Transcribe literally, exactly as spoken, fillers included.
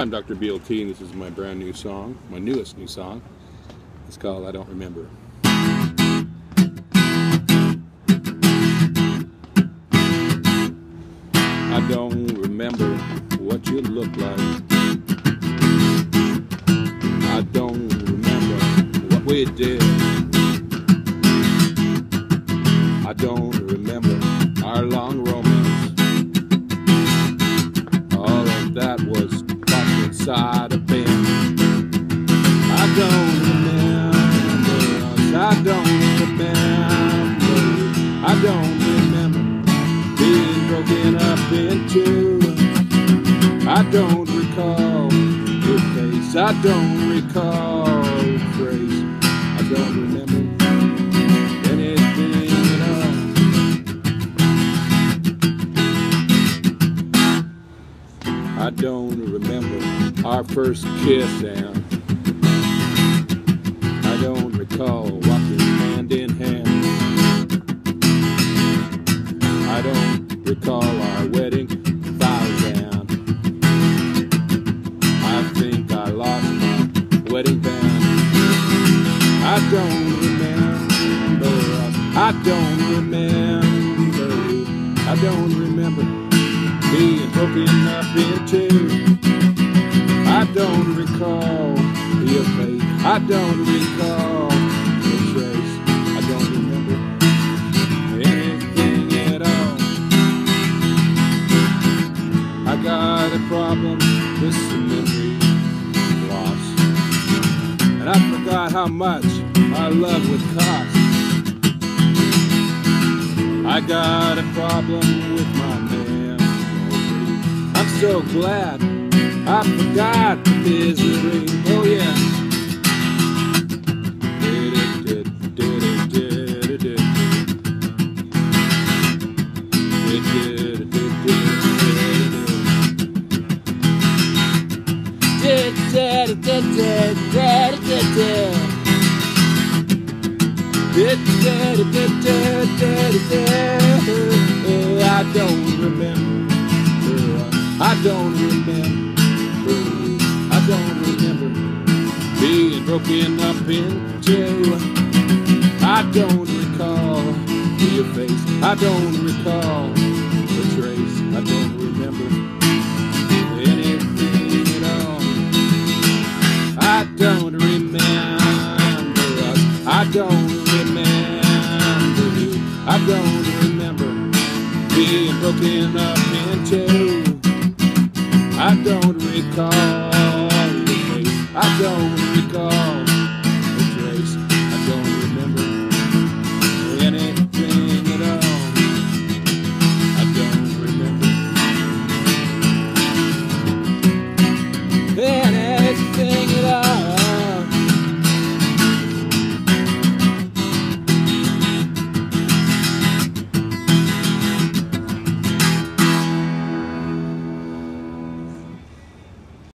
I'm Doctor B L T, and this is my brand new song, my newest new song. It's called I Don't Remember. I don't remember what you look like. I don't remember what we did. I don't remember our long romance. All of that was inside a bin. I don't remember us. I don't remember. I don't remember being broken up in two. I don't recall your face. I don't recall your phrase. I don't remember anything at all. I don't remember our first kiss, and I don't recall walking hand in hand. I don't recall our wedding vows, and I think I lost my wedding band. I don't remember us. I don't remember you. I don't remember being broken up in two. I don't recall your face. I don't recall your trace. I don't remember anything at all. I got a problem with some memory loss, and I forgot how much our love would cost. I got a problem with my memory. I'm so glad I forgot the misery, oh yeah. I don't remember, I don't remember. I don't remember being broken up in two. I don't recall your face. I don't recall the trace. I don't remember anything at all. I don't remember us. I don't remember you. I don't remember being broken up.